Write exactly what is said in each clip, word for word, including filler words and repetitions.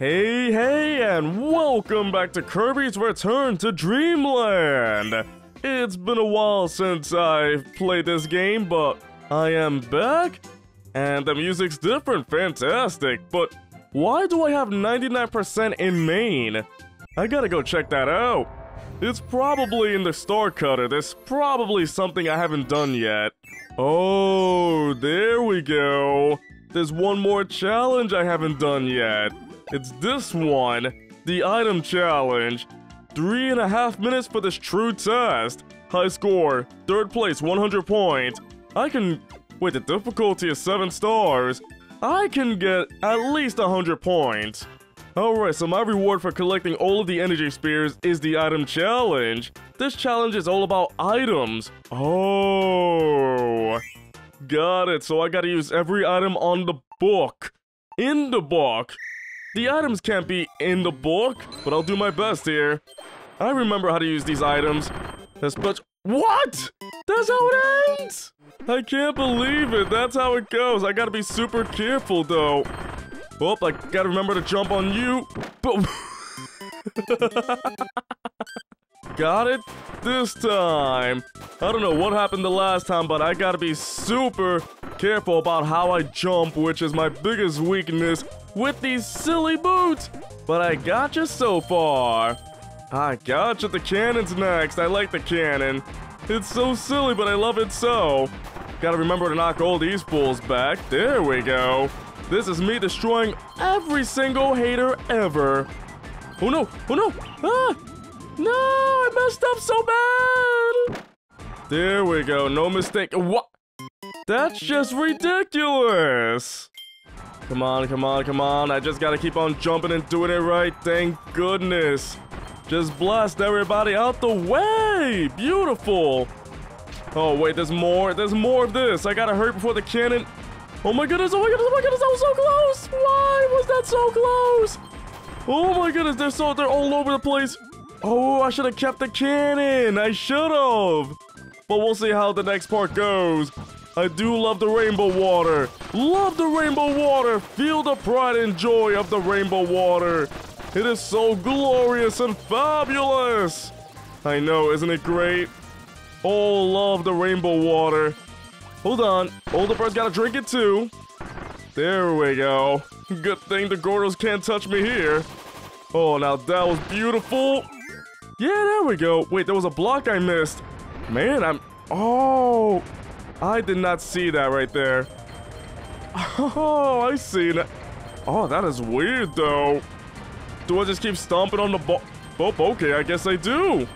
Hey, hey, and welcome back to Kirby's Return to Dream Land! It's been a while since I've played this game, but I am back? And the music's different, fantastic, but why do I have ninety-nine percent in Maine? I gotta go check that out. It's probably in the Star Cutter, there's probably something I haven't done yet. Oh, there we go. There's one more challenge I haven't done yet. It's this one, the item challenge. Three and a half minutes for this true test. High score, third place, one hundred points. I can, wait, the difficulty is seven stars. I can get at least one hundred points. Alright, so my reward for collecting all of the energy spears is the item challenge. This challenge is all about items. Oh, got it. So I gotta use every item on the book. In the book. The items can't be in the book, but I'll do my best here. I remember how to use these items. That's but what? That's how it ends? I can't believe it. That's how it goes. I gotta be super careful though. Oh, I gotta remember to jump on you. Boom. Got it this time. I don't know what happened the last time, but I gotta be super careful about how I jump, which is my biggest weakness with these silly boots. But I gotcha so far. I gotcha. The cannon's next. I like the cannon. It's so silly, but I love it so. Gotta remember to knock all these fools back. There we go. This is me destroying every single hater ever. Oh no, oh no, ah! No, I messed up so bad! There we go, no mistake. What? That's just ridiculous! Come on, come on, come on. I just gotta keep on jumping and doing it right, thank goodness. Just blast everybody out the way! Beautiful! Oh wait, there's more, there's more of this. I gotta hurt before the cannon. Oh my goodness, oh my goodness, oh my goodness, that was so close! Why was that so close? Oh my goodness, they're so, they're all over the place. Oh, I should have kept the cannon. I should have. But we'll see how the next part goes. I do love the rainbow water. Love the rainbow water. Feel the pride and joy of the rainbow water. It is so glorious and fabulous. I know, isn't it great? Oh, love the rainbow water. Hold on. Older birds gotta drink it too. There we go. Good thing the Gordos can't touch me here. Oh, now that was beautiful. Yeah, there we go. Wait, there was a block I missed. Man, I'm... Oh, I did not see that right there. Oh, I see that. Oh, that is weird, though. Do I just keep stomping on the ball? Oh, okay, I guess I do.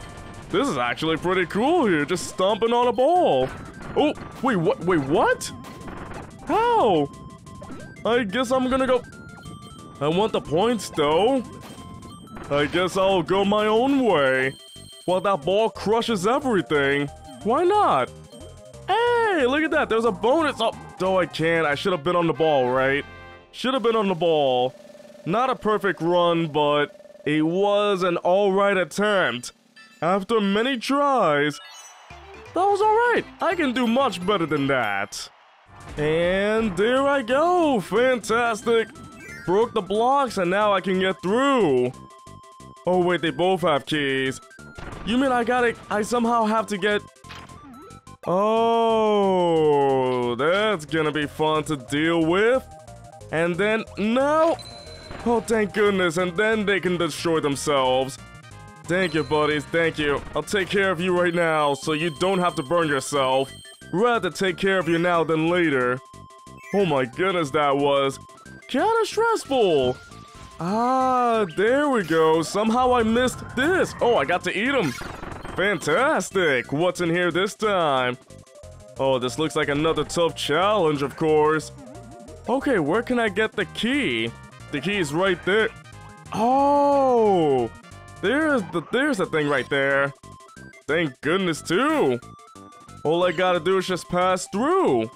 This is actually pretty cool here, just stomping on a ball. Oh, wait, what? Wait, what? How? I guess I'm gonna go... I want the points, though. I guess I'll go my own way. While that ball crushes everything. Why not? Hey, look at that. There's a bonus. Oh, no, I can't. I should have been on the ball, right? Should have been on the ball. Not a perfect run, but it was an alright attempt. After many tries, that was alright. I can do much better than that. And there I go. Fantastic. Broke the blocks, and now I can get through. Oh wait, they both have keys. You mean I gotta, I somehow have to get... Oh, that's gonna be fun to deal with. And then, no! Oh, thank goodness, and then they can destroy themselves. Thank you, buddies, thank you. I'll take care of you right now, so you don't have to burn yourself. Rather take care of you now than later. Oh my goodness, that was kinda stressful. Ah, there we go. Somehow I missed this. Oh, I got to eat them. Fantastic. What's in here this time? Oh, this looks like another tough challenge, of course. Okay, where can I get the key? The key is right there. Oh, there's the, there's the thing right there. Thank goodness, too. All I gotta do is just pass through.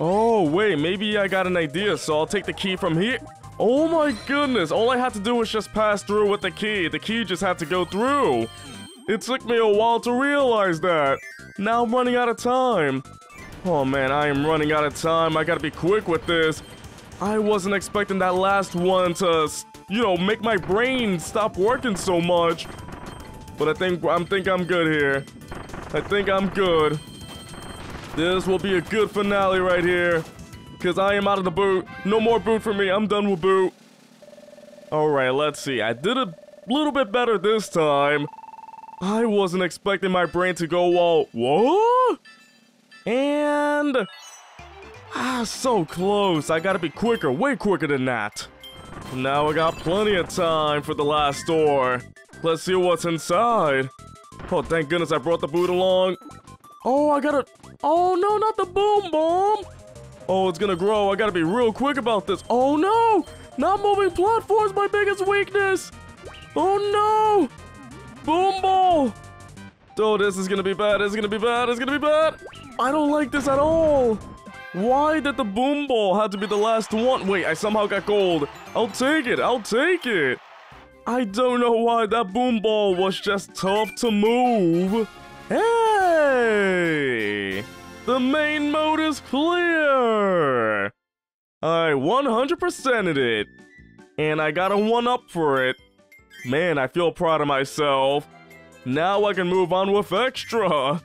Oh, wait, maybe I got an idea, so I'll take the key from here. Oh my goodness, all I had to do was just pass through with the key. The key just had to go through. It took me a while to realize that. Now I'm running out of time. Oh man, I am running out of time. I gotta be quick with this. I wasn't expecting that last one to, you know, make my brain stop working so much. But I think I'm think I'm good here. I think I'm good. This will be a good finale right here, because I am out of the boot. No more boot for me. I'm done with boot. All right, let's see. I did a little bit better this time. I wasn't expecting my brain to go all, whoa? And, ah, so close. I gotta be quicker, way quicker than that. Now I got plenty of time for the last door. Let's see what's inside. Oh, thank goodness I brought the boot along. Oh, I gotta, oh no, not the boom bomb. Oh, it's gonna grow. I gotta be real quick about this. Oh no, not moving platforms, my biggest weakness. Oh no. Boom ball! Oh, this is gonna be bad, it's gonna be bad, it's gonna be bad! I don't like this at all! Why did the boom ball have to be the last one? Wait, I somehow got gold. I'll take it, I'll take it! I don't know why that boom ball was just tough to move. Hey! The main mode is clear! I one hundred percented it. And I got a one-up for it. Man, I feel proud of myself. Now I can move on with extra.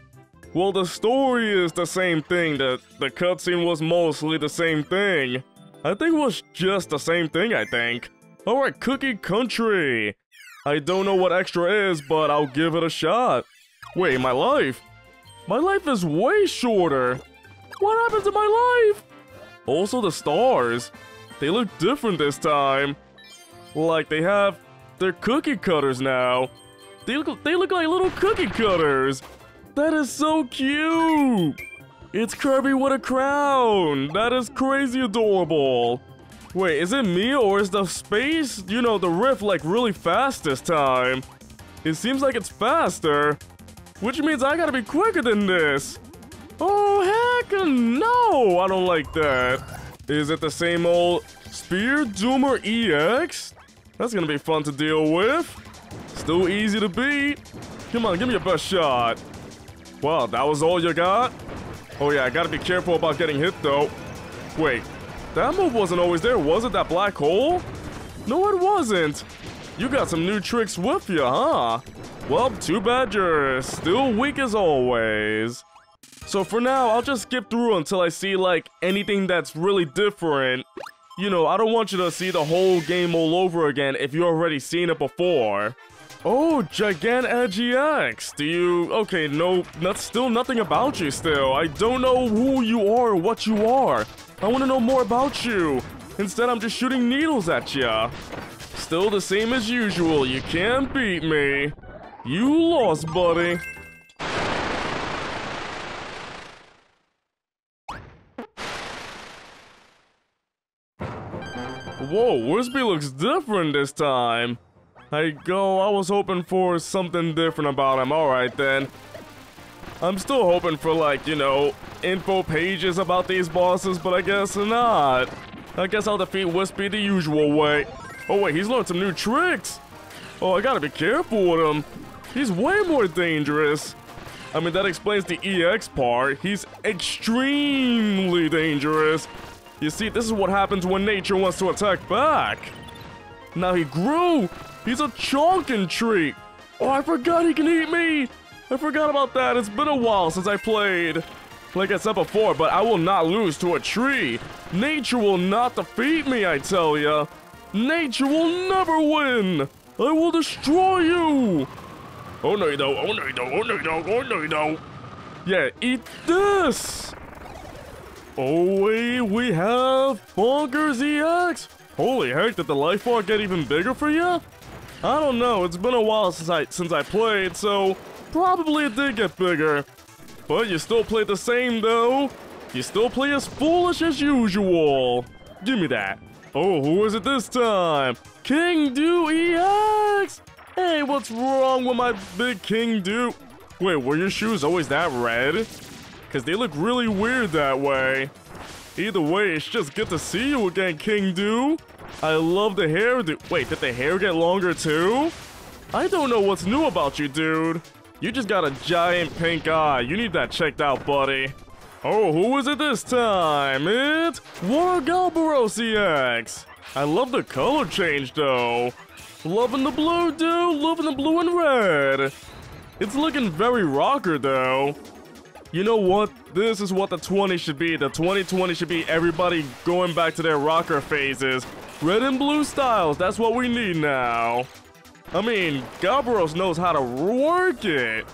Well, the story is the same thing. The, the cutscene was mostly the same thing. I think it was just the same thing, I think. Alright, Cookie Country. I don't know what extra is, but I'll give it a shot. Wait, my life? My life is way shorter. What happened to my life? Also, the stars. They look different this time. Like they have... They're cookie cutters now. They look, they look like little cookie cutters. That is so cute. It's Kirby with a crown. That is crazy adorable. Wait, is it me or is the space, you know, the rift like really fast this time? It seems like it's faster, which means I gotta be quicker than this. Oh, heck no, I don't like that. Is it the same old Spear Doomer E X? That's gonna be fun to deal with. Still easy to beat. Come on, give me your best shot. Wow, that was all you got? Oh yeah, I gotta be careful about getting hit though. Wait, that move wasn't always there, was it? That black hole? No, it wasn't. You got some new tricks with you, huh? Well, too bad you're still weak as always. So for now, I'll just skip through until I see like anything that's really different. You know, I don't want you to see the whole game all over again if you already seen it before. Oh, Gigant Edgy X. Do you... Okay, no, that's still nothing about you still. I don't know who you are or what you are. I want to know more about you. Instead, I'm just shooting needles at ya. Still the same as usual. You can't beat me. You lost, buddy. Whoa, Wispy looks different this time. I go, I was hoping for something different about him. Alright then. I'm still hoping for like, you know, info pages about these bosses, but I guess not. I guess I'll defeat Wispy the usual way. Oh wait, he's learned some new tricks. Oh, I gotta be careful with him. He's way more dangerous. I mean, that explains the E X part. He's extremely dangerous. You see, this is what happens when nature wants to attack back. Now he grew. He's a chonkin tree. Oh, I forgot he can eat me. I forgot about that. It's been a while since I played. Like I said before, but I will not lose to a tree. Nature will not defeat me, I tell ya. Nature will never win. I will destroy you. Oh, no, you don't. Oh, no, you don't. Oh, no, you don't. Oh, no, you don't. Yeah, eat this. Oh wait, we have Bonkers E X! Holy heck, did the life bar get even bigger for you? I don't know, it's been a while since I since I played, so probably it did get bigger. But you still play the same though. You still play as foolish as usual. Give me that. Oh, who is it this time? King Doo E X! Hey, what's wrong with my big King Doo? Wait, were your shoes always that red? Cause they look really weird that way. Either way, it's just good to see you again, King Doo. I love the hair, dude. Wait, did the hair get longer too? I don't know what's new about you, dude. You just got a giant pink eye. You need that checked out, buddy. Oh, who is it this time? It's War Galbarosi X. I love the color change, though. Loving the blue, dude. Loving the blue and red. It's looking very rocker, though. You know what? This is what the twenty should be. The twenty twenty should be everybody going back to their rocker phases. Red and blue styles. That's what we need now. I mean, Galbaros knows how to work it.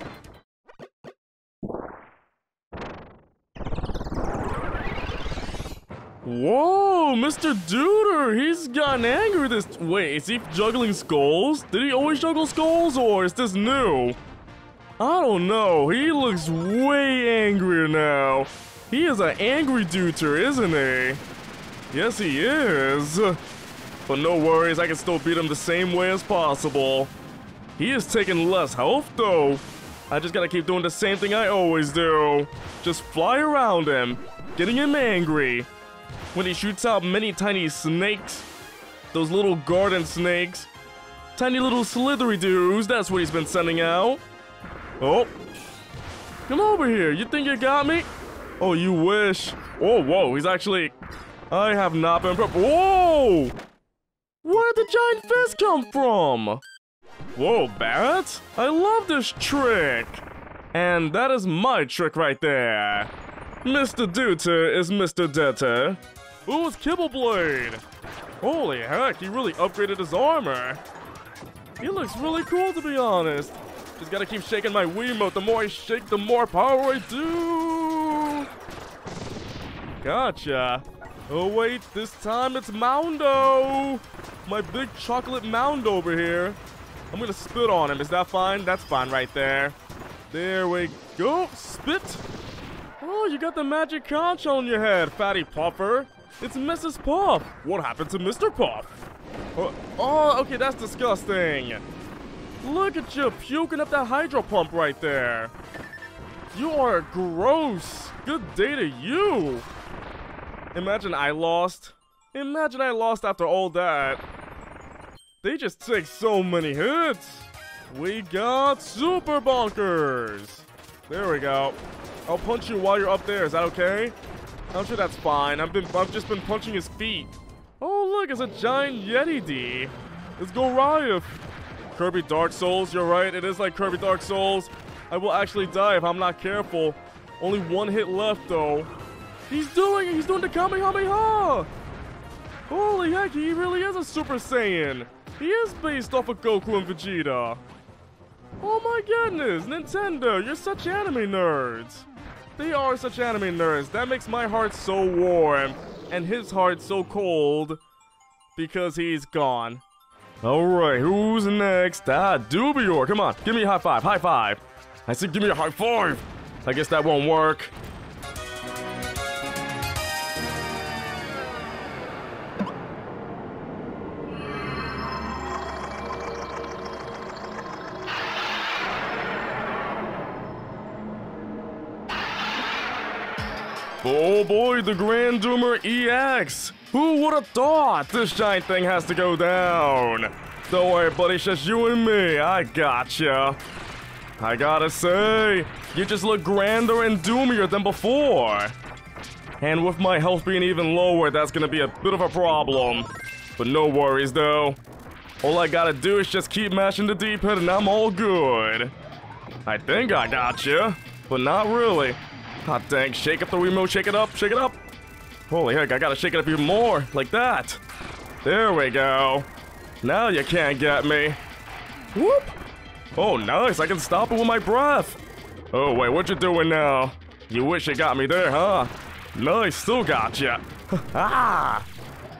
Whoa, Mister Duder, he's gotten angry this... Wait, is he juggling skulls? Did he always juggle skulls, or is this new? I don't know. He looks way angrier now. He is an angry duder, isn't he? Yes, he is. But no worries, I can still beat him the same way as possible. He is taking less health, though. I just gotta keep doing the same thing I always do. Just fly around him, getting him angry. When he shoots out many tiny snakes, those little garden snakes, tiny little slithery dudes, that's what he's been sending out. Oh, come over here, you think you got me? Oh, you wish. Oh, whoa, he's actually, I have not been, whoa! Where'd the giant fist come from? Whoa, Barrett, I love this trick. And that is my trick right there. Mister Duter is Mister Deter. Ooh, it's Kibble Blade! Holy heck, he really upgraded his armor. He looks really cool, to be honest. Just gotta keep shaking my Wiimote. The more I shake, the more power I do. Gotcha. Oh wait, this time it's Moundo. My big chocolate Mound over here. I'm gonna spit on him. Is that fine? That's fine right there. There we go. Spit. Oh, you got the magic conch on your head, fatty puffer. It's Missus Puff. What happened to Mister Puff? Oh, oh, okay, that's disgusting. Look at you puking up that hydro pump right there. You are gross. Good day to you. Imagine I lost. Imagine I lost after all that. They just take so many hits. We got Super Bonkers. There we go. I'll punch you while you're up there. Is that okay? I'm sure that's fine. I've been, I've just been punching his feet. Oh, look, it's a giant Yeti D. It's Goriath. Kirby Dark Souls, you're right. It is like Kirby Dark Souls. I will actually die if I'm not careful. Only one hit left, though. He's doing it. He's doing the Kamehameha. Holy heck, he really is a Super Saiyan. He is based off of Goku and Vegeta. Oh my goodness, Nintendo, you're such anime nerds. They are such anime nerds. That makes my heart so warm and his heart so cold because he's gone. All right, who's next? Ah, Dubior, come on, give me a high five, high five. I said give me a high five. I guess that won't work. Oh boy, the Grand Doomer E X! Who would have thought this giant thing has to go down? Don't worry, buddy, it's just you and me. I gotcha. I gotta say, you just look grander and doomier than before. And with my health being even lower, that's gonna be a bit of a problem. But no worries, though. All I gotta do is just keep mashing the D-pad and I'm all good. I think I gotcha, but not really. Hot dang, shake up the remote, shake it up, shake it up. Holy heck, I gotta shake it up even more, like that. There we go. Now you can't get me. Whoop. Oh, nice, I can stop it with my breath. Oh, wait, what you doing now? You wish you got me there, huh? Nice, still got ya. Ah.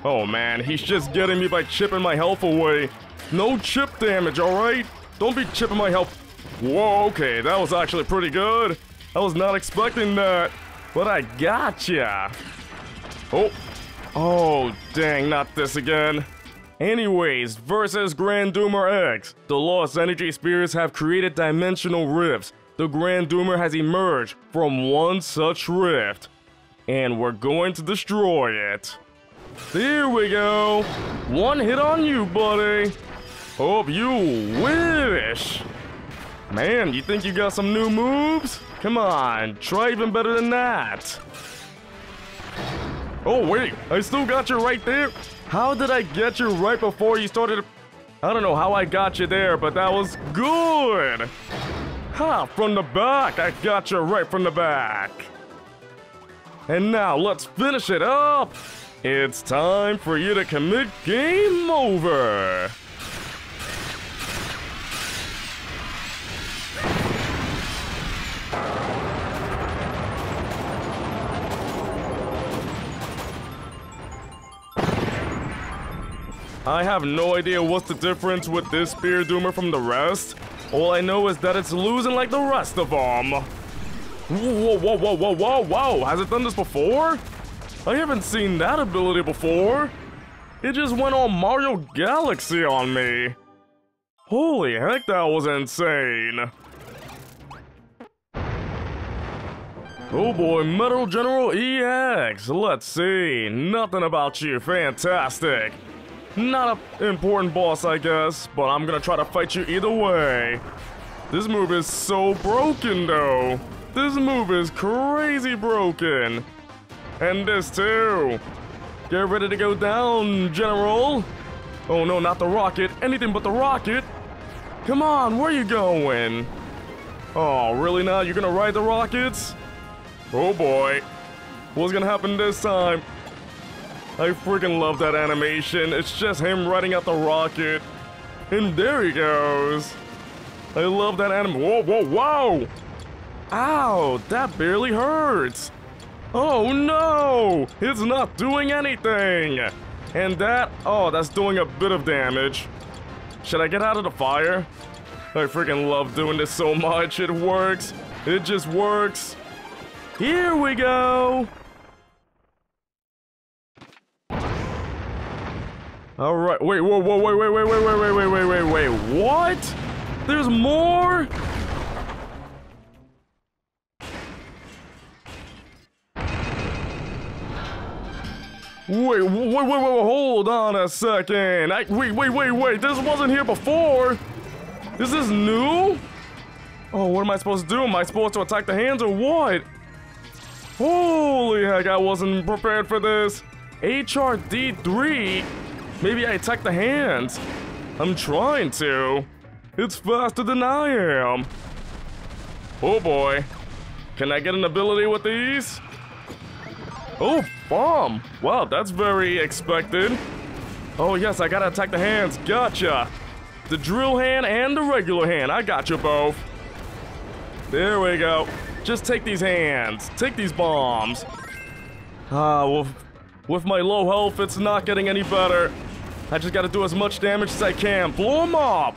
Oh, man, he's just getting me by chipping my health away. No chip damage, all right? Don't be chipping my health. Whoa, okay, that was actually pretty good. I was not expecting that, but I gotcha. Oh, oh, dang, not this again. Anyways, versus Grand Doomer X. The Lost Energy Spears have created dimensional rifts. The Grand Doomer has emerged from one such rift, and we're going to destroy it. There we go. One hit on you, buddy. Hope you wish. Man, you think you got some new moves? Come on, try even better than that. Oh wait, I still got you right there? How did I get you right before you started? I don't know how I got you there, but that was good. Ha, from the back, I got you right from the back. And now let's finish it up. It's time for you to commit game over. I have no idea what's the difference with this Spear Doomer from the rest. All I know is that it's losing like the rest of them. Whoa, whoa, whoa, whoa, whoa, whoa. Has it done this before? I haven't seen that ability before. It just went all Mario Galaxy on me. Holy heck, that was insane. Oh boy, Metal General E X. Let's see. Nothing about you. Fantastic. Not an important boss, I guess, but I'm gonna try to fight you either way. This move is so broken, though. This move is crazy broken. And this, too. Get ready to go down, General. Oh, no, not the rocket. Anything but the rocket. Come on, where are you going? Oh, really now? You're gonna ride the rockets? Oh, boy. What's gonna happen this time? I freaking love that animation. It's just him riding out the rocket. And there he goes. I love that anim- Whoa, whoa, whoa! Ow, that barely hurts. Oh no! It's not doing anything! And that, oh, that's doing a bit of damage. Should I get out of the fire? I freaking love doing this so much. It works. It just works. Here we go! All right, wait, whoa, whoa, wait, wait, wait, wait, wait, wait, wait, wait, wait, wait, what? There's more? Wait, wait, wait, wait, hold on a second. I, wait, wait, wait, wait, this wasn't here before. This is new? Oh, what am I supposed to do? Am I supposed to attack the hands or what? Holy heck, I wasn't prepared for this. H R D three? Maybe I attack the hands. I'm trying to. It's faster than I am. Oh boy. Can I get an ability with these? Oh, bomb. Wow, that's very expected. Oh yes, I gotta attack the hands. Gotcha. The drill hand and the regular hand. I gotcha both. There we go. Just take these hands. Take these bombs. Ah, well, with my low health, it's not getting any better. I just gotta do as much damage as I can. Blow him up!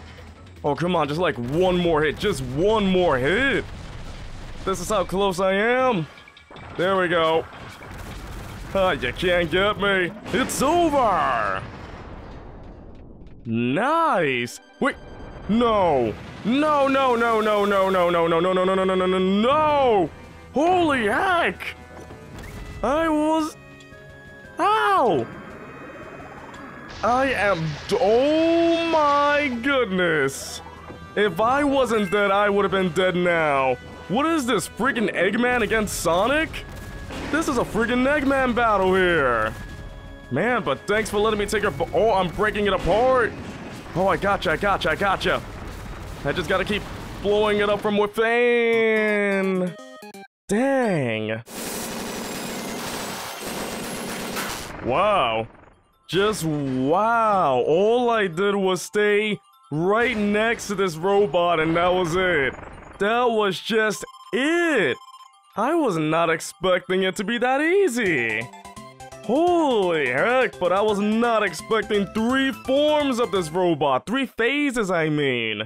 Oh, come on, just like one more hit. Just one more hit. This is how close I am. There we go. Ah, you can't get me. It's over! Nice! Wait, no. No, no, no, no, no, no, no, no, no, no, no, no, no, no, no, no! Holy heck! I was... Ow! I am... Oh my goodness! If I wasn't dead, I would have been dead now. What is this, freaking Eggman against Sonic? This is a freaking Eggman battle here. Man, but thanks for letting me take your... Oh, I'm breaking it apart. Oh, I gotcha, I gotcha, I gotcha. I just gotta keep blowing it up from within. Dang. Wow. Just wow. All I did was stay right next to this robot and that was it. That was just it. I was not expecting it to be that easy. Holy heck, but I was not expecting three forms of this robot. Three phases, I mean.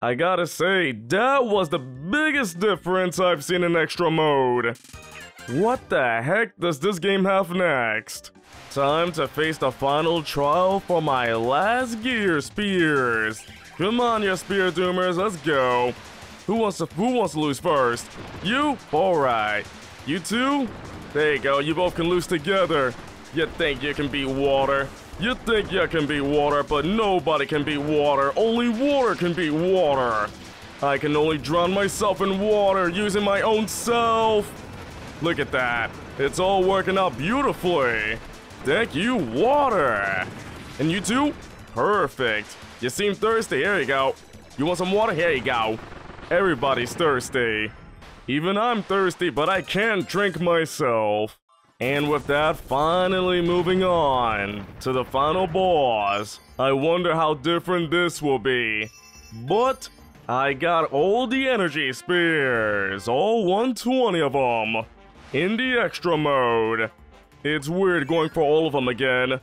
I gotta say, that was the biggest difference I've seen in extra mode. What the heck does this game have next? Time to face the final trial for my last gear, Spears. Come on, you Spear Doomers, let's go. Who wants to, who wants to lose first? You? Alright. You two? There you go, you both can lose together. You think you can beat water. You think you can beat water, but nobody can beat water. Only water can beat water. I can only drown myself in water using my own self. Look at that. It's all working out beautifully. Thank you, water. And you too? Perfect. You seem thirsty. Here you go. You want some water? Here you go. Everybody's thirsty. Even I'm thirsty, but I can't drink myself. And with that, finally moving on to the final boss. I wonder how different this will be. But I got all the energy spears, all one hundred twenty of them, in the extra mode. It's weird going for all of them again.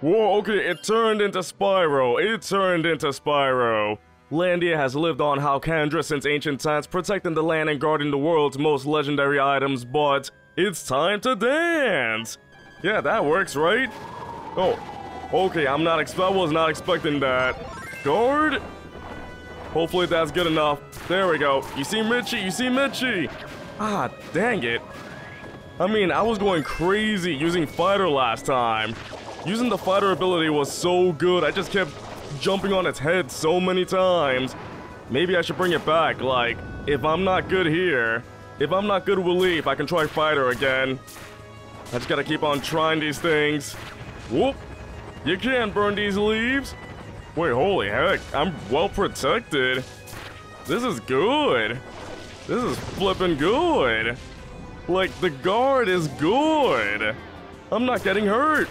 Whoa, okay, it turned into Spyro. It turned into Spyro. Landia has lived on Halcandra since ancient times, protecting the land and guarding the world's most legendary items, but it's time to dance! Yeah, that works, right? Oh, okay, I'm not ex- I was not expecting that. Guard? Hopefully that's good enough. There we go. You see Mitchie? You see Mitchie? Ah, dang it. I mean, I was going crazy using Fighter last time. Using the fighter ability was so good, I just kept jumping on its head so many times. Maybe I should bring it back, like, if I'm not good here, if I'm not good with Leaf, I can try fighter again. I just gotta keep on trying these things. Whoop! You can't burn these leaves! Wait, holy heck, I'm well protected. This is good. This is flippin' good. Like, the guard is good. I'm not getting hurt.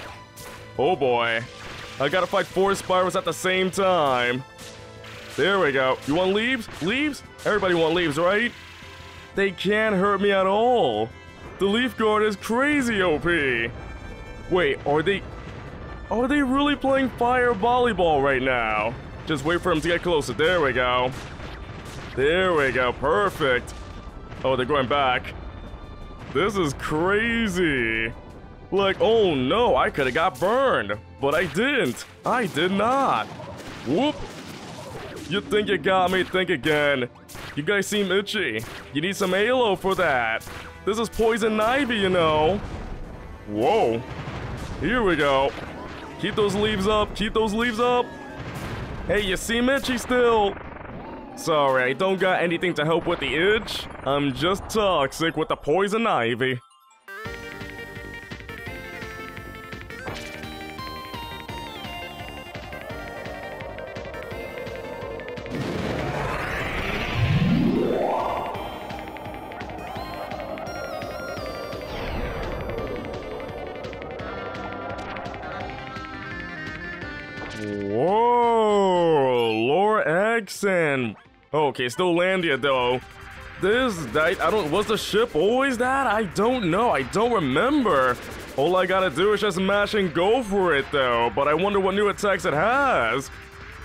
Oh boy, I gotta fight four Spyros at the same time. There we go. You want leaves? Leaves? Everybody want leaves, right? They can't hurt me at all. The leaf guard is crazy O P. Wait, are they... Are they really playing fire volleyball right now? Just wait for him to get closer. There we go. There we go. Perfect. Oh, they're going back. This is crazy. Like, oh no, I could have got burned, but I didn't. I did not. Whoop. You think you got me? Think again. You guys seem itchy. You need some halo for that. This is poison ivy, you know. Whoa. Here we go. Keep those leaves up. Keep those leaves up. Hey, you seem itchy still. Sorry, I don't got anything to help with the itch. I'm just toxic with the poison ivy. Okay, still Landia though. This, I, I don't, was the ship always that? I don't know, I don't remember. All I gotta do is just mash and go for it though, but I wonder what new attacks it has.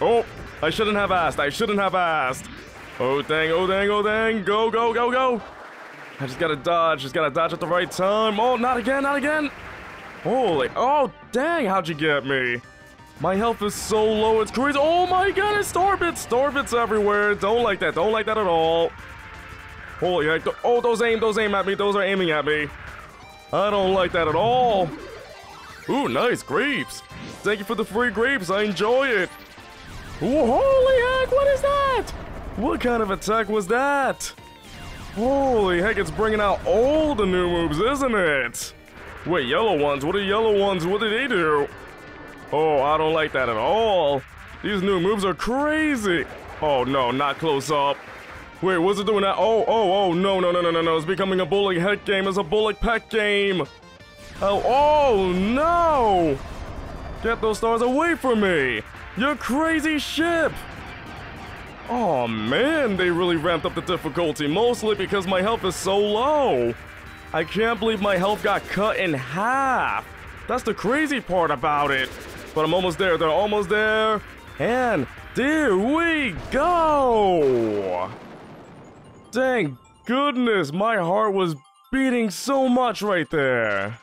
Oh, I shouldn't have asked, I shouldn't have asked. Oh dang, oh dang, oh dang, go, go, go, go. I just gotta dodge, just gotta dodge at the right time. Oh, not again, not again. Holy, oh dang, how'd you get me? My health is so low, it's crazy. Oh my god, it's Starbits! Starbits everywhere. Don't like that, don't like that at all. Holy heck. Oh, those aim, those aim at me. Those are aiming at me. I don't like that at all. Ooh, nice grapes. Thank you for the free grapes. I enjoy it. Ooh, holy heck, what is that? What kind of attack was that? Holy heck, it's bringing out all the new moves, isn't it? Wait, yellow ones. What are yellow ones? What do they do? Oh, I don't like that at all. These new moves are crazy. Oh, no, not close up. Wait, what's it doing now? Oh, oh, oh, no, no, no, no, no, no. It's becoming a bullet head game. It's a bullet pack game. Oh, oh, no. Get those stars away from me. You're crazy ship. Oh, man, they really ramped up the difficulty, mostly because my health is so low. I can't believe my health got cut in half. That's the crazy part about it. But I'm almost there, they're almost there. And there we go! Thank goodness, my heart was beating so much right there.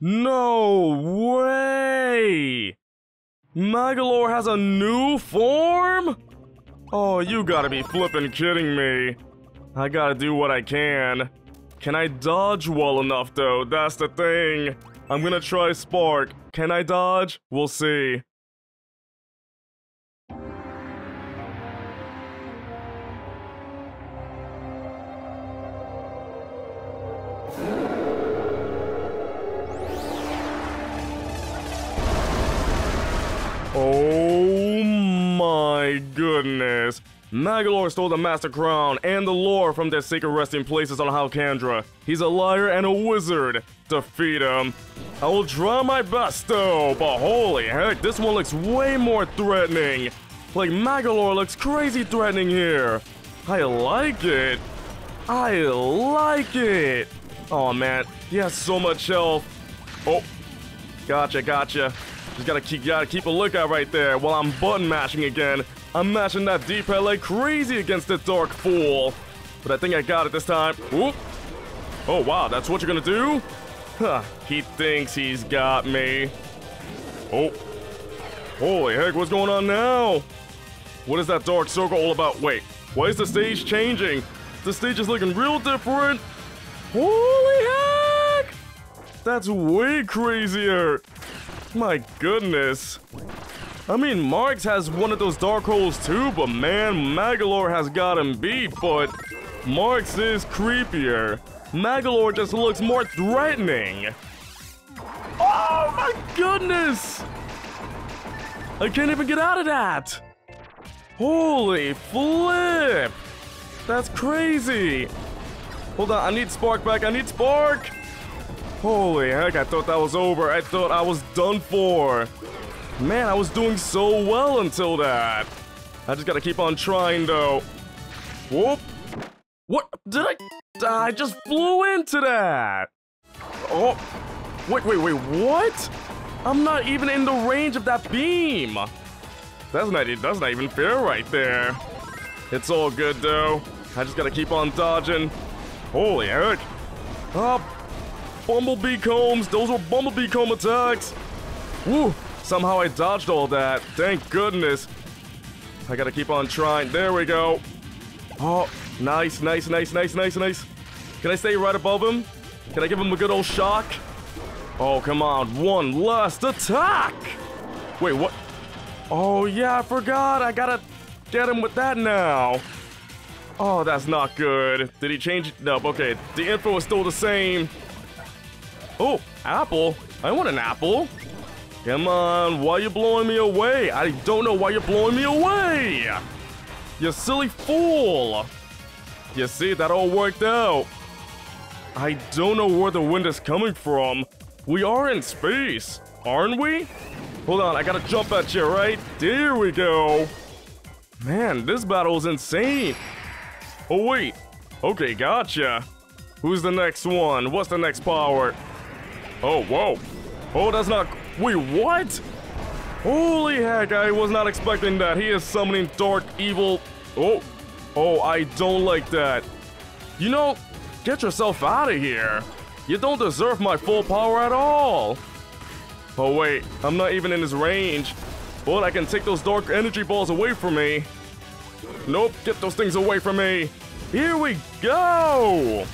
No way! Magolor has a new form? Oh, you gotta be flippin' kidding me. I gotta do what I can. Can I dodge well enough, though? That's the thing. I'm gonna try Spark. Can I dodge? We'll see. Oh my goodness. Magolor stole the Master Crown and the lore from their sacred resting places on Halcandra. He's a liar and a wizard. Defeat him. I will try my best though, but holy heck, this one looks way more threatening. Like, Magolor looks crazy threatening here. I like it. I like it. Oh man, he has so much health. Oh, gotcha, gotcha. Just gotta keep, gotta keep a lookout right there while I'm button mashing again. I'm mashing that D-pad like crazy against this dark fool. But I think I got it this time. Whoop. Oh wow, that's what you're gonna do? Huh, he thinks he's got me. Oh. Holy heck, what's going on now? What is that dark circle all about? Wait, why is the stage changing? The stage is looking real different. Holy heck! That's way crazier. My goodness. I mean, Marx has one of those dark holes too, but man, Magolor has got him beat, but Marx is creepier. Magolor just looks more threatening. Oh my goodness! I can't even get out of that! Holy flip! That's crazy! Hold on, I need Spark back, I need Spark! Holy heck, I thought that was over. I thought I was done for. Man, I was doing so well until that. I just gotta keep on trying, though. Whoop. What? Did I? I just flew into that. Oh. Wait, wait, wait, what? I'm not even in the range of that beam. That's not, that's not even fair right there. It's all good, though. I just gotta keep on dodging. Holy heck. Up. Bumblebee combs, those were bumblebee comb attacks. Woo, somehow I dodged all that, thank goodness. I gotta keep on trying, there we go. Oh, nice, nice, nice, nice, nice, nice. Can I stay right above him? Can I give him a good old shock? Oh, come on, one last attack. Wait, what? Oh yeah, I forgot, I gotta get him with that now. Oh, that's not good. Did he change it? No, okay, the info is still the same. Oh, apple? I want an apple. Come on, why are you blowing me away? I don't know why you're blowing me away. You silly fool. You see, that all worked out. I don't know where the wind is coming from. We are in space, aren't we? Hold on, I gotta jump at you, right? There we go. Man, this battle is insane. Oh, wait. Okay, gotcha. Who's the next one? What's the next power? Oh, whoa. Oh, that's not... Wait, what? Holy heck, I was not expecting that. He is summoning dark evil... Oh. Oh, I don't like that. You know, get yourself out of here. You don't deserve my full power at all. Oh, wait. I'm not even in his range. But I can take those dark energy balls away from me. Nope, get those things away from me. Here we go.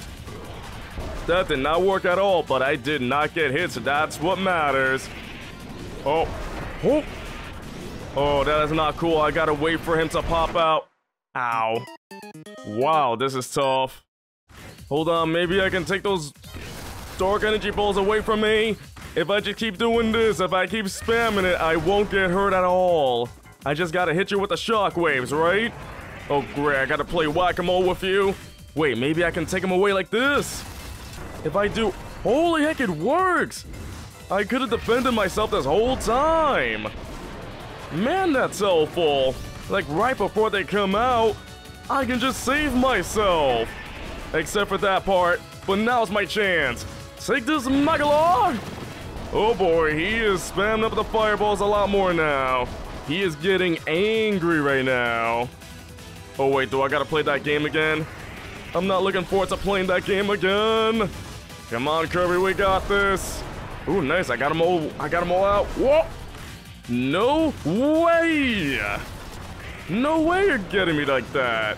That did not work at all, but I did not get hit, so that's what matters. Oh. Oh. Oh, that is not cool. I gotta wait for him to pop out. Ow. Wow, this is tough. Hold on, maybe I can take those dark energy balls away from me. If I just keep doing this, if I keep spamming it, I won't get hurt at all. I just gotta hit you with the shockwaves, right? Oh, great, I gotta play whack-a-mole with you. Wait, maybe I can take him away like this. If I do... Holy heck, it works! I could have defended myself this whole time! Man, that's helpful! Like, right before they come out, I can just save myself! Except for that part, but now's my chance! Take this, Magolor! Oh boy, he is spamming up the fireballs a lot more now. He is getting angry right now. Oh wait, do I gotta play that game again? I'm not looking forward to playing that game again. Come on, Kirby, we got this. Ooh, nice. I got them all. I got them all out. Whoa! No way! No way you're getting me like that.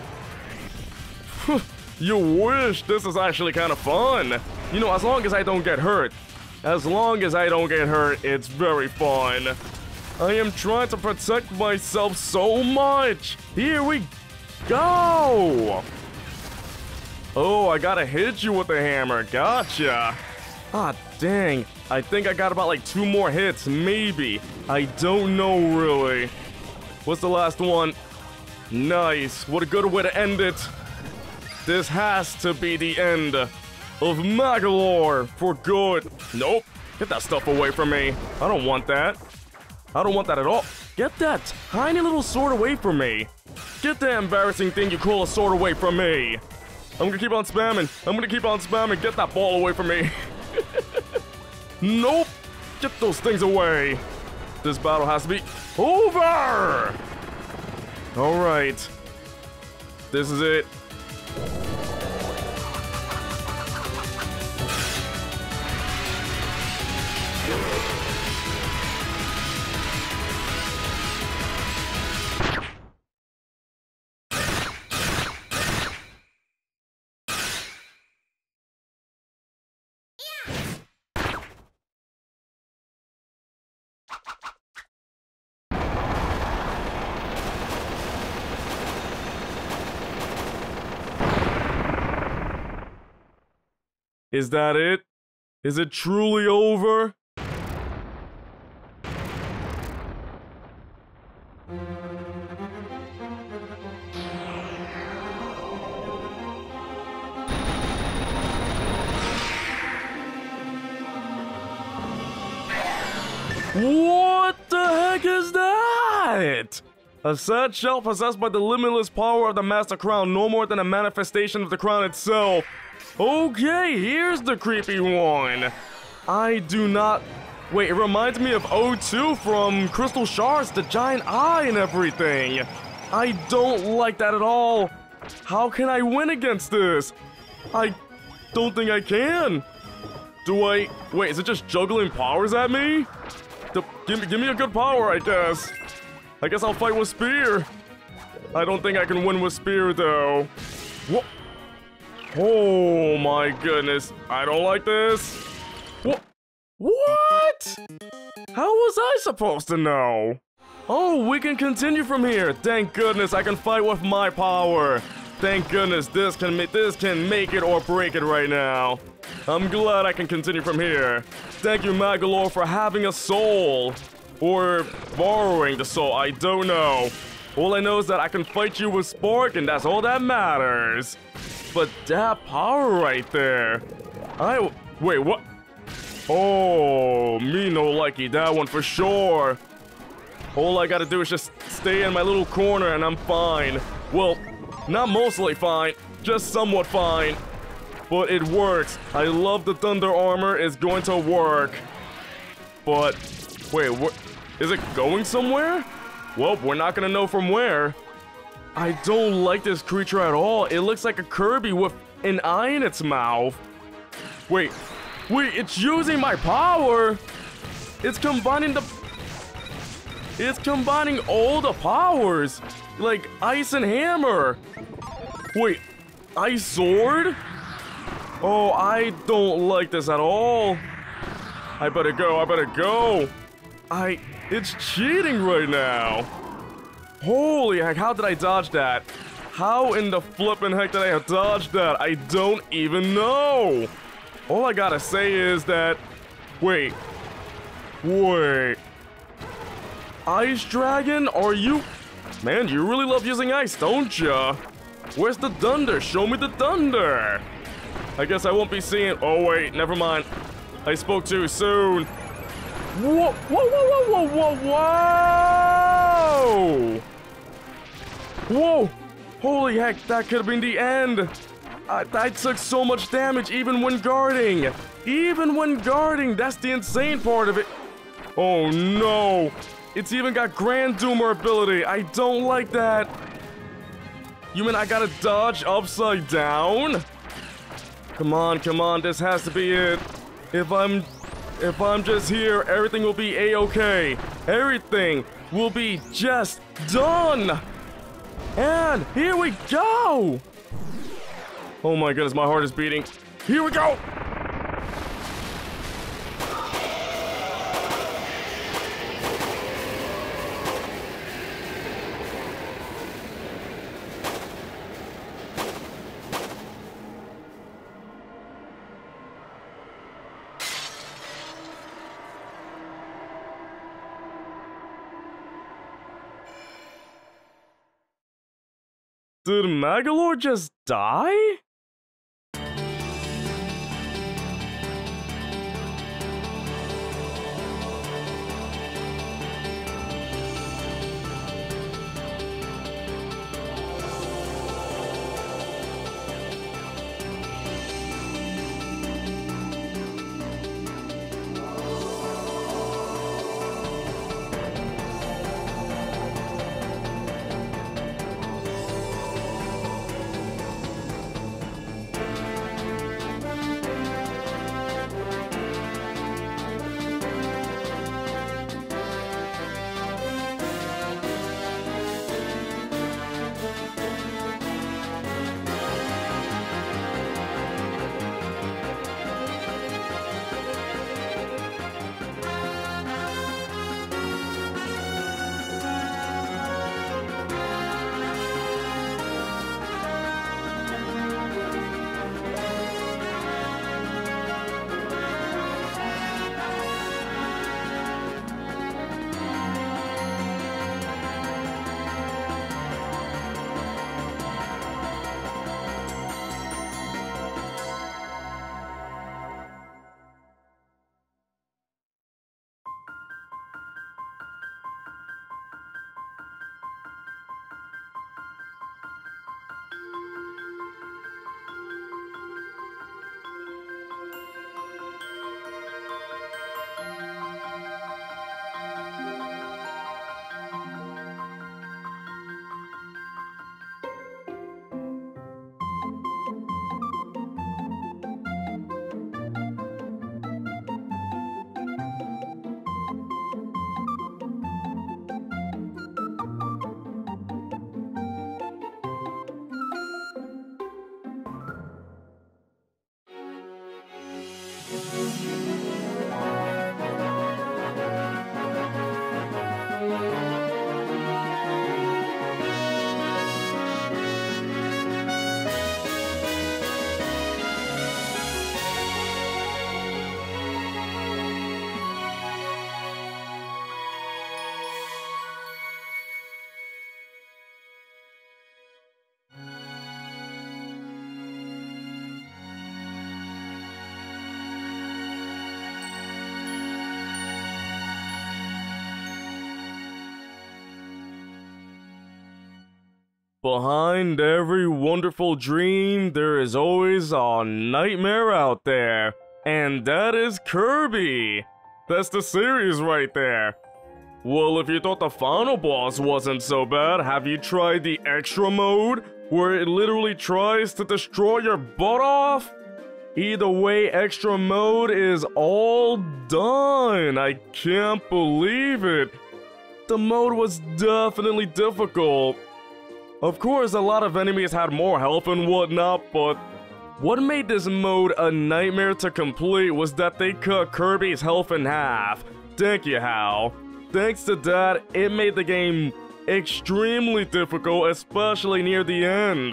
You wish. This is actually kind of fun. You know, as long as I don't get hurt. As long as I don't get hurt, it's very fun. I am trying to protect myself so much. Here we go. Oh, I gotta hit you with the hammer. Gotcha. Ah, dang. I think I got about like two more hits, maybe. I don't know really. What's the last one? Nice. What a good way to end it. This has to be the end of Magolor for good. Nope. Get that stuff away from me. I don't want that. I don't want that at all. Get that tiny little sword away from me. Get that embarrassing thing you call a sword away from me. I'm gonna keep on spamming. I'm gonna keep on spamming. Get that ball away from me. Nope. Get those things away. This battle has to be over. All right. This is it. Is that it? Is it truly over? What the heck is that? A sad shell possessed by the limitless power of the Master Crown, no more than a manifestation of the crown itself. Okay, here's the creepy one. I do not... Wait, it reminds me of O two from Crystal Shards, the giant eye and everything. I don't like that at all. How can I win against this? I don't think I can. Do I... Wait, is it just juggling powers at me? The... Give me, give me a good power, I guess. I guess I'll fight with Spear. I don't think I can win with Spear, though. What? Oh my goodness, I don't like this. What? What? How was I supposed to know? Oh, we can continue from here. Thank goodness I can fight with my power. Thank goodness this can make this can make it or break it right now. I'm glad I can continue from here. Thank you, Magolor, for having a soul. Or borrowing the soul, I don't know. All I know is that I can fight you with spark, and that's all that matters. But that power right there, I wait what? Oh, me no likey that one for sure. All I gotta do is just stay in my little corner and I'm fine. Well, not mostly fine, just somewhat fine. But it works. I love the thunder armor. It's going to work. But wait, what? Is it going somewhere? Well, we're not gonna know from where. I don't like this creature at all. It looks like a Kirby with an eye in its mouth. Wait, wait, it's using my power. It's combining the... It's combining all the powers. Like ice and hammer. Wait, ice sword? Oh, I don't like this at all. I better go, I better go. I... It's cheating right now. Holy heck, how did I dodge that? How in the flippin' heck did I dodge that? I don't even know. All I gotta say is that... Wait. Wait. Ice Dragon, are you... Man, you really love using ice, don't ya? Where's the thunder? Show me the thunder. I guess I won't be seeing... Oh, wait, never mind. I spoke too soon. Whoa, whoa, whoa, whoa, whoa, whoa, whoa! Whoa! Holy heck, that could have been the end! I, I took so much damage even when guarding! Even when guarding, that's the insane part of it! Oh no! It's even got Grand Doomer ability, I don't like that! You mean I gotta dodge upside down? Come on, come on, this has to be it. If I'm... If I'm just here, everything will be a-okay. Everything will be just done. And here we go. Oh my goodness, my heart is beating. Here we go. Did Magolor just die? Behind every wonderful dream, there is always a nightmare out there, and that is Kirby. That's the series right there. Well, if you thought the final boss wasn't so bad, have you tried the extra mode, where it literally tries to destroy your butt off? Either way, extra mode is all done. I can't believe it. The mode was definitely difficult. Of course, a lot of enemies had more health and whatnot, but what made this mode a nightmare to complete was that they cut Kirby's health in half. Thank you, Hal. Thanks to that, it made the game extremely difficult, especially near the end.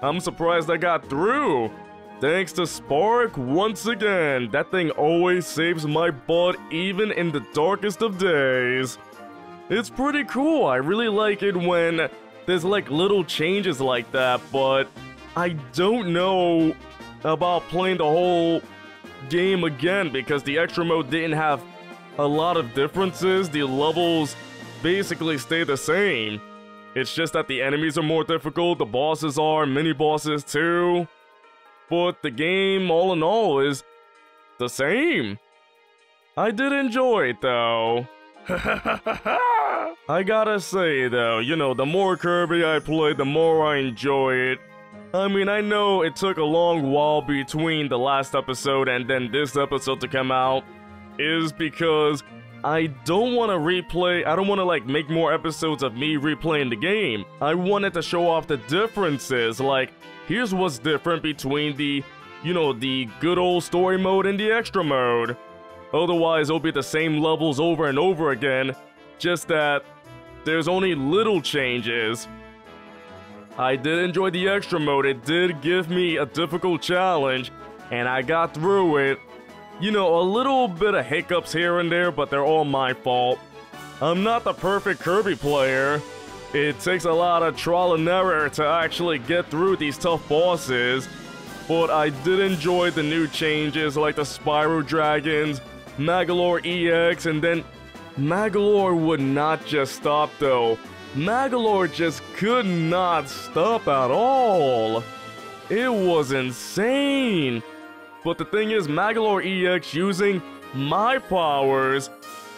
I'm surprised I got through. Thanks to Spark once again. That thing always saves my butt, even in the darkest of days. It's pretty cool. I really like it when there's like little changes like that, but I don't know about playing the whole game again because the extra mode didn't have a lot of differences. The levels basically stay the same. It's just that the enemies are more difficult, the bosses are, mini bosses too. But the game all in all is the same. I did enjoy it though. I gotta say though, you know, the more Kirby I play, the more I enjoy it. I mean, I know it took a long while between the last episode and then this episode to come out, is because I don't want to replay, I don't want to like make more episodes of me replaying the game. I wanted to show off the differences, like here's what's different between the, you know, the good old story mode and the extra mode. Otherwise, it'll be the same levels over and over again, just that there's only little changes. I did enjoy the extra mode, it did give me a difficult challenge, and I got through it. You know, a little bit of hiccups here and there, but they're all my fault. I'm not the perfect Kirby player. It takes a lot of trial and error to actually get through these tough bosses, but I did enjoy the new changes like the Spyro Dragons, Magolor E X, and then Magolor would not just stop though. Magolor just could not stop at all. It was insane. But the thing is, Magolor E X using my powers,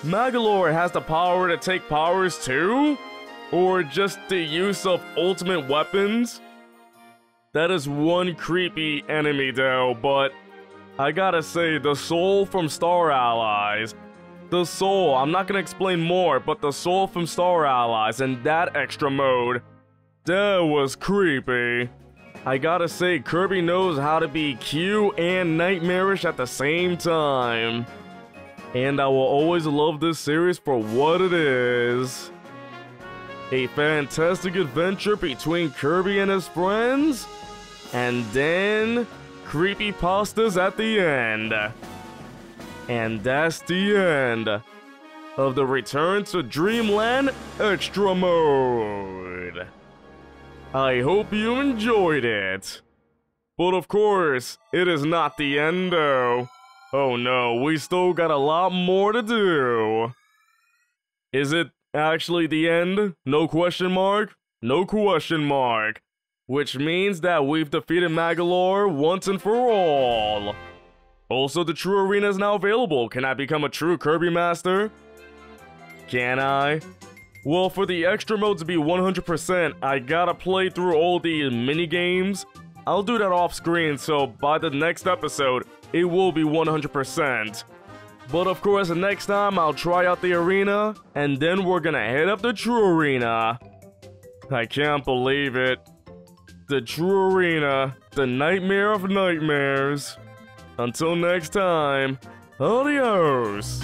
Magolor has the power to take powers too? Or just the use of ultimate weapons? That is one creepy enemy though, but I gotta say, the soul from Star Allies, the soul, I'm not gonna explain more, but the soul from Star Allies and that extra mode, that was creepy. I gotta say, Kirby knows how to be cute and nightmarish at the same time. And I will always love this series for what it is. A fantastic adventure between Kirby and his friends, and then creepypastas at the end. And that's the end of the Return to Dreamland Extra Mode. I hope you enjoyed it. But of course, it is not the end though. Oh no, we still got a lot more to do. Is it actually the end? No question mark? No question mark. Which means that we've defeated Magolor once and for all. Also, the True Arena is now available. Can I become a true Kirby Master? Can I? Well, for the extra mode to be one hundred percent, I gotta play through all the mini-games. I'll do that off screen, so by the next episode, it will be one hundred percent. But of course, next time I'll try out the arena, and then we're gonna head up the True Arena. I can't believe it. The True Arena, the nightmare of nightmares. Until next time, adios!